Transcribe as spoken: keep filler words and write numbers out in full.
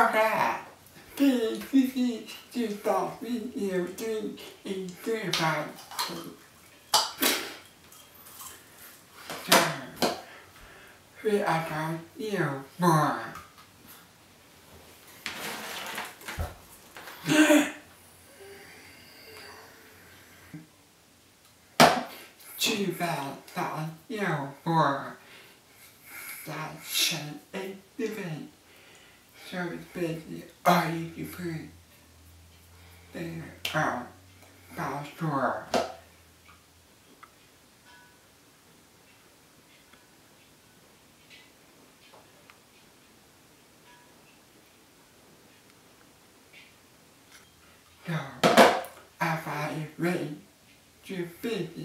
Alright, this is just a video thing in three five two. So, we are going to do more. Too bad that I know more. That should exhibit. So it's basically all you can put there out by the door. So, I find it ready to finish